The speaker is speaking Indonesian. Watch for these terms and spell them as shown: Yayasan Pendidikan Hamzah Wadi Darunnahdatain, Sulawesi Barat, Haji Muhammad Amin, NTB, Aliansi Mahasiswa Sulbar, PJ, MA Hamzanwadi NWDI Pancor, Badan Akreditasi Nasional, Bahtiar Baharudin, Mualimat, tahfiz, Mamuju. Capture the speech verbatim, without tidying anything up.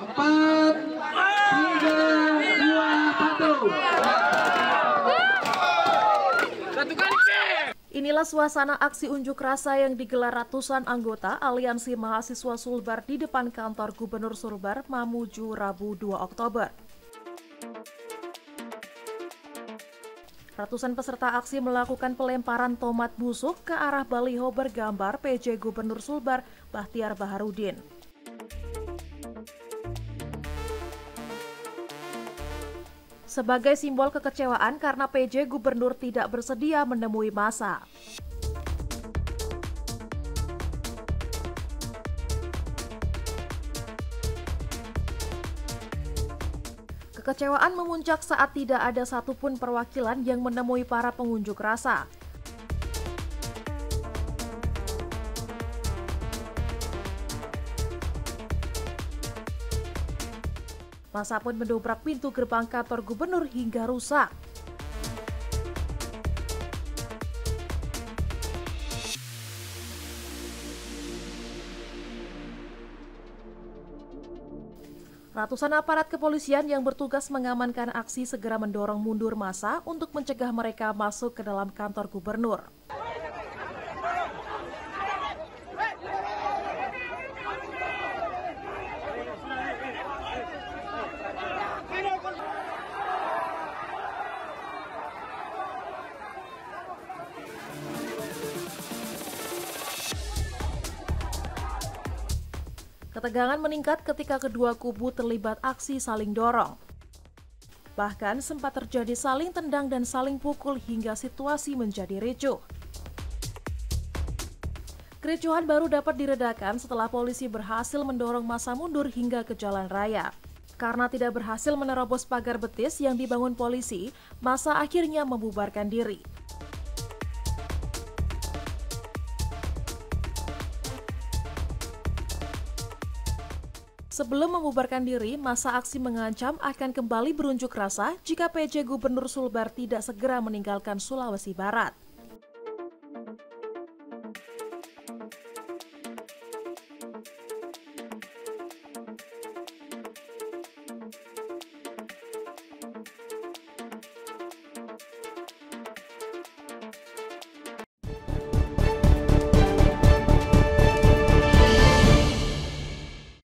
Empat, tiga, dua, satu. Inilah suasana aksi unjuk rasa yang digelar ratusan anggota Aliansi Mahasiswa Sulbar di depan kantor Gubernur Sulbar, Mamuju, Rabu dua Oktober. Ratusan peserta aksi melakukan pelemparan tomat busuk ke arah baliho bergambar P J Gubernur Sulbar, Bahtiar Baharudin. Sebagai simbol kekecewaan karena P J Gubernur tidak bersedia menemui massa. Kekecewaan memuncak saat tidak ada satupun perwakilan yang menemui para pengunjuk rasa. Massa pun mendobrak pintu gerbang kantor gubernur hingga rusak. Ratusan aparat kepolisian yang bertugas mengamankan aksi segera mendorong mundur massa untuk mencegah mereka masuk ke dalam kantor gubernur. Ketegangan meningkat ketika kedua kubu terlibat aksi saling dorong. Bahkan sempat terjadi saling tendang dan saling pukul hingga situasi menjadi ricuh. Kericuhan baru dapat diredakan setelah polisi berhasil mendorong massa mundur hingga ke jalan raya. Karena tidak berhasil menerobos pagar betis yang dibangun polisi, massa akhirnya membubarkan diri. Sebelum membubarkan diri, massa aksi mengancam akan kembali berunjuk rasa jika P J Gubernur Sulbar tidak segera meninggalkan Sulawesi Barat.